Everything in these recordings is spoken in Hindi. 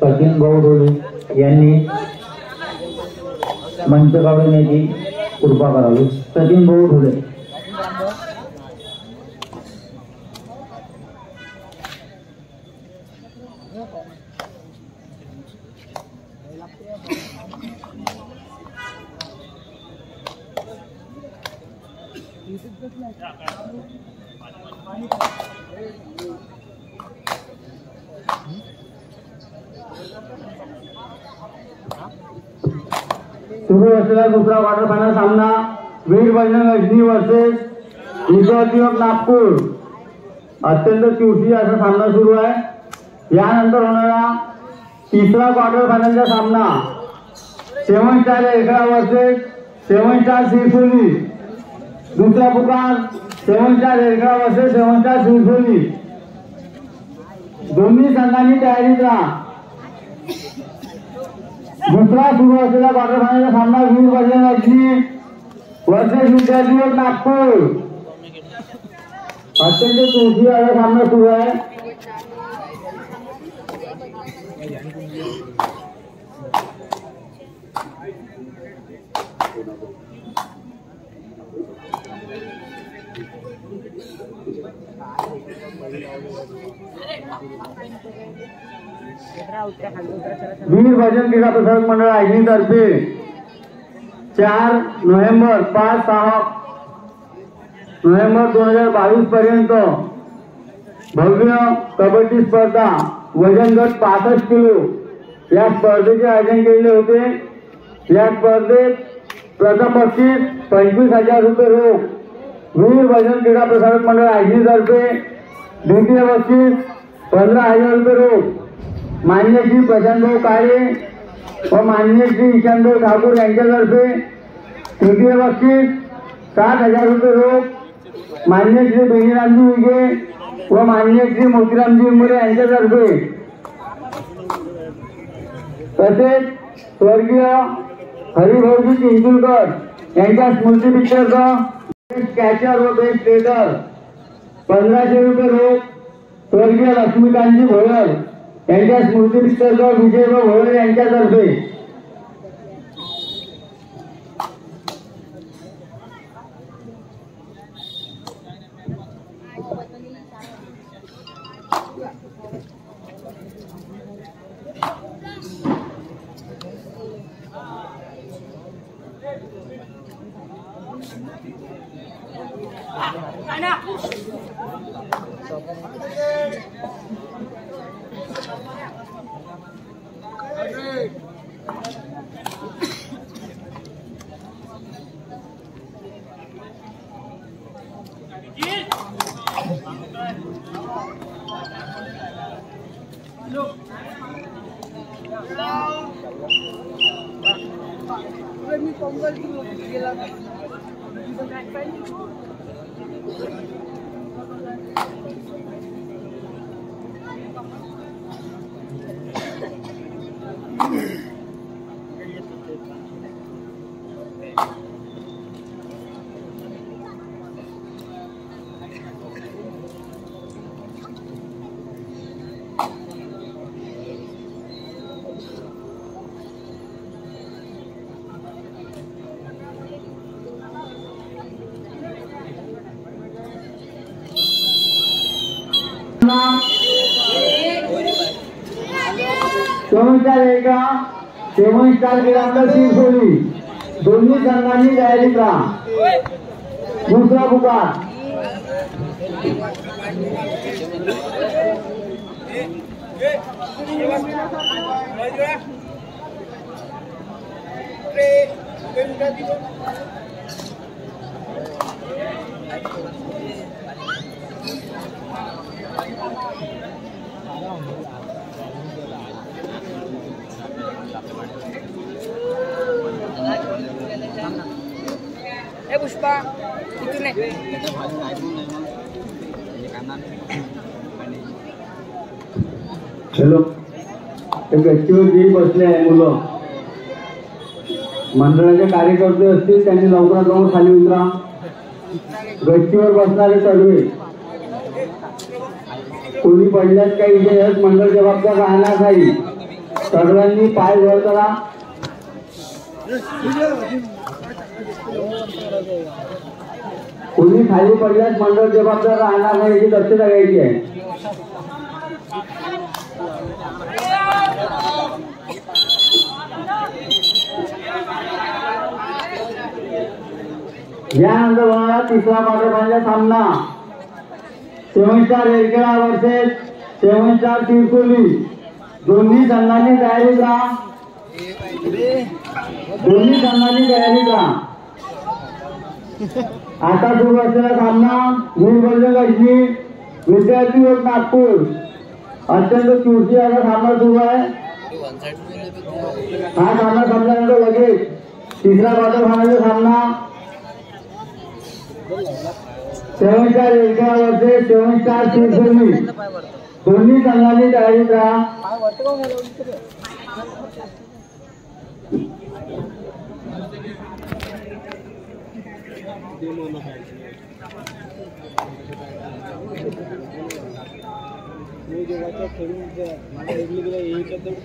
सचिन गौडोळे यांनी मंच काढण्याची कृपा करावी। सचिन गौडोळे सुरू असलेला दुसरा क्वार्टर फायनल सामना वीर बजरंग अजनी वर्सेस विद्यार्थी नागपूर, अत्यंत चुरशी असा सामना सुरू आहे। यानंतर होणारा तिसरा क्वार्टर फायनलचा सामना 7-4-11 वर्सेस 7-4-46, दुसरा पुकार 7-4-11 वर्सेस 7-4-46। दोन्ही संघांनी तयारीला दुसरा सुरू असलेला क्वार्टर फायनलचा सामना वीर बजरंग अजनी वर्सेस विद्यार्थी नागपूर, अत्यंत चुरशी असा सामना सुरू आहे। वीर बजरंग क्रीडा प्रसारक मंडळ अजनी तर्फे 4 नोव्हेंबर 5-6 नोव्हेंबर 2022 पर्यंत भव्य कबड्डी स्पर्धा वजन गट 65 किलो या स्पर्धेचे आयोजन केले होते। या स्पर्धेत प्रथम बक्षीस 25,000 रुपये रोख वीर बजरंग क्रीडा प्रसारक मंडळ अजनी तर्फे, द्वितीय बक्षीस 15,000 रुपये रोख मान्य श्री प्रशांतभाऊ काळे व मान्य श्री ईशानभाऊ ठाकूर यांच्यातर्फे, तृतीय बक्षीस 7,000 रुपये रोख मान्य श्री बेनीरामजी विगे व मान्य श्री मोतीरामजी मुरे यांच्यातर्फे, तसेच स्वर्गीय हरिभाऊजी चिंचुलकर यांच्या स्मृतिपित्यर्थ बेस्ट कॅचर व बेस्ट ट्रेडर 1,500 रुपये रोख स्वर्गीय लक्ष्मीकांतजी भोयर यांच्या स्मृतिपित्यर्थ विजयभाऊ भोयर यांच्यातर्फे, दोन्ही संघांनी तयारी करा। दुसरा पुकार ए पुष्पा कितने हेलो बसले है मुलं मंडळाचे कार्यकर्ते असतील त्यांनी लवकरात लवकर खाली उतरा। गच्चीवर बसणारे सर्व कोणी पडल्यास काही विषयच मंडळ जबाबदार राहणार नाही। सर्वांनी पाय वर करा। कोणी खाली पडल्यास मंडळ जबाबदार राहणार नाही याची दक्षता घ्यायची आहे। या तीसरा पात्रता सामना 74 वर्सेस 74 तिरकुली दोन्ही संघांनी तयारी करा। दोन्ही संघांनी तयारी करा। आता सुरू असलेला सामना मुंबई अजनी विद्यार्थी व नागपूर अत्यंत चुरशी असा सामना सुरू आहे। हा सामना संपल्यानंतर लगेच तिसरा पात्रता सामना 74 वर्षे 74 तिरकुली दोन्ही संघांनी तयारी करा। अनिल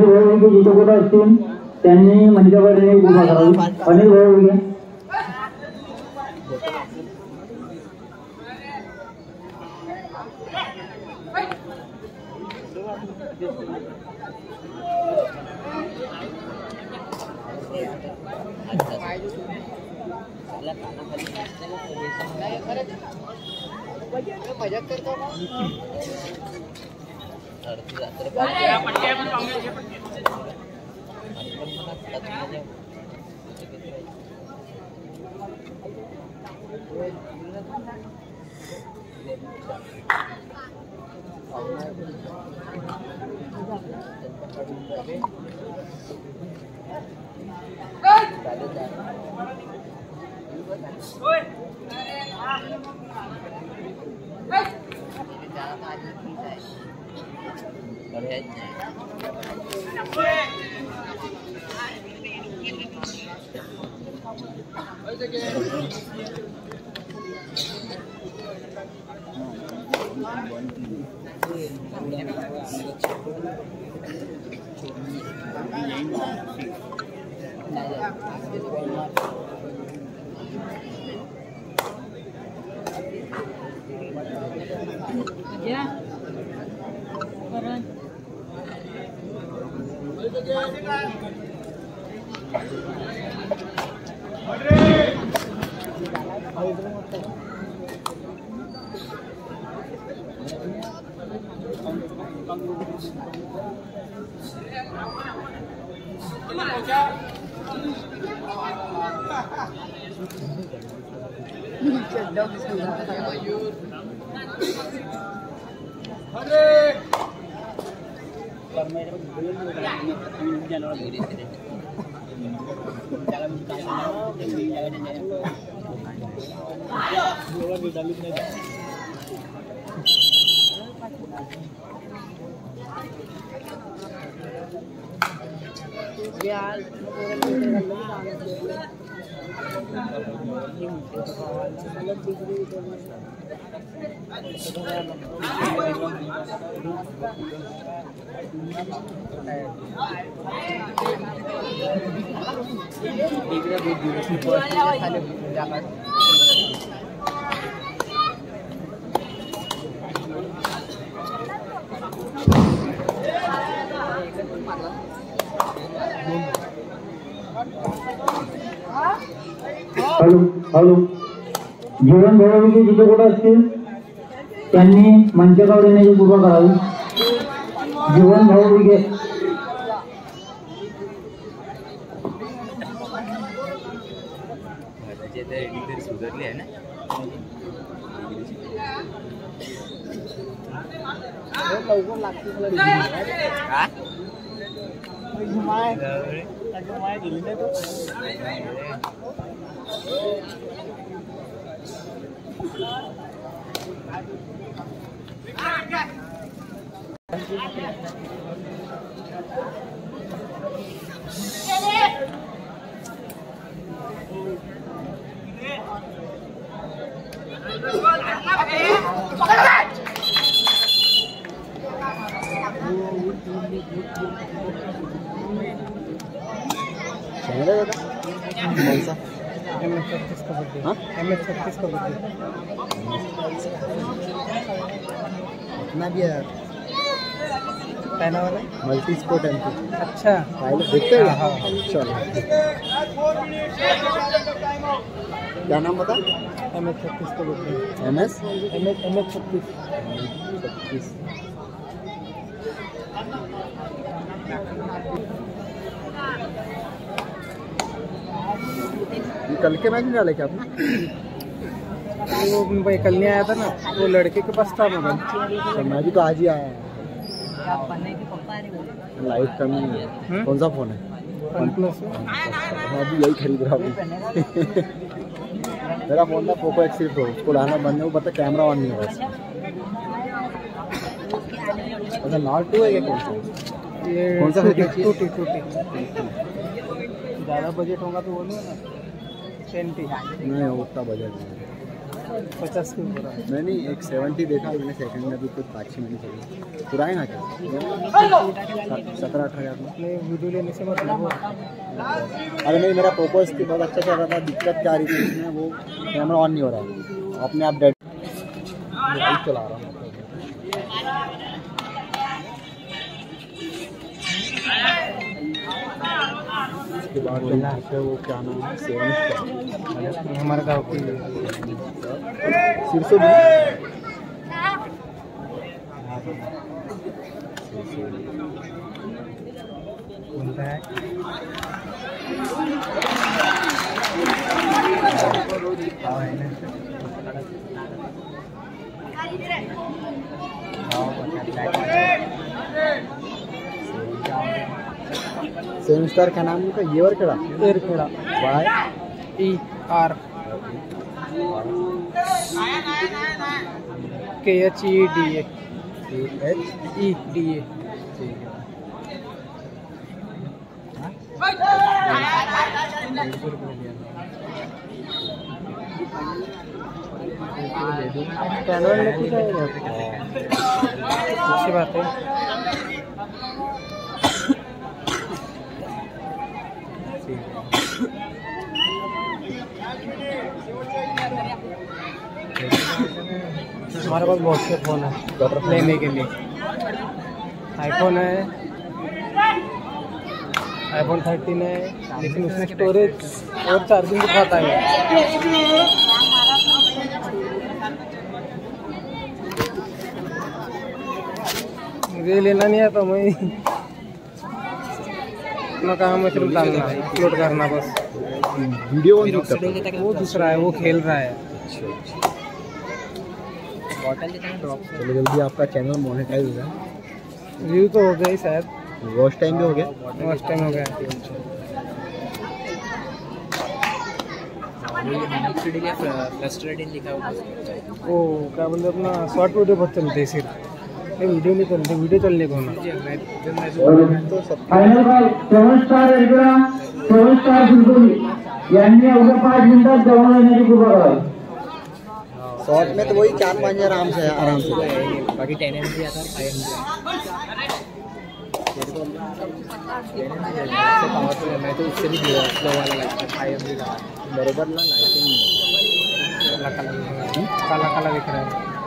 भाऊ जिथे कुठे असतील त्यांनी मंचावर उभा करावी। अनिल भाऊ हॅलो हॅलो जीवन भरवण्याची जिथे कुठे असतील त्यांनी मंचावर येण्याची कृपा करावी. जीवन भरवण्याची सुधारली आहे ना मल्टी स्पोर्ट एंटी अच्छा देखते हैं. हाँ चलो क्या नाम बता. MS 36 को बोलते हैं. MS 36 कल के मैच में डाले क्या आपने. वो मुंबई कल नहीं आया था ना वो लड़के के पास था मगर मैं भी तो आज ही आया. लाइट कम है. कौन सा फोन है. OnePlus. मैं भी यही खरीद रहा हूँ. मेरा फोन था Poco X3 Pro. उसको लाना बंद है. वो पता कैमरा ऑन नहीं है. अच्छा नॉट टू है क्या. कौन सा 2 ज़्यादा बजट होगा तो वो नहीं है ना 20 नहीं उतना बजट नहीं 50 में पूरा. मैंने एक 70 देखा. मैंने सेकंड में भी कुछ 5-6 मिनट चली पुराना क्या 17-18 हज़ार में वीडियो लेने से मत लगो. अरे नहीं मेरा फोकस की बहुत अच्छा चल रहा था. दिक्कत क्या आ रही थी इसमें वो कैमरा ऑन नहीं हो रहा है. अपने आप डेट लाइट चला रहा हूँ. उसके बाद वो क्या नाम है सेवन हमारे गाँव के सिरसों में सेवन स्टार का नाम उनका ये एरखेड़ा YER KHEDA अच्छी बात है. हमारे पास बहुत से फ़ोन है लेने के लिए. आईफोन है आईफोन 13 है लेकिन उसमें स्टोरेज और चार्जिंग भी खाता है. मुझे लेना नहीं आता. मैं अपना काम में सिर्फ डालना अपलोड करना बस. वीडियो वो दूसरा है वो खेल रहा है. चलो जल्दी आपका चैनल मोनेटाइज हो गया. व्यू तो हो गया ही शायद. वॉच टाइम भी हो गया. क्या बोलते अपना शॉर्ट वीडियो बहुत चलते सिर्फ वीडियो नहीं चलते वीडियो चलने को ना शॉर्ट में तो वही 4-5 आराम से बाकी 10 एम भी आता है। मैं तो उससे भी बराबर ना लाइटिंग काला काला दिख रहा है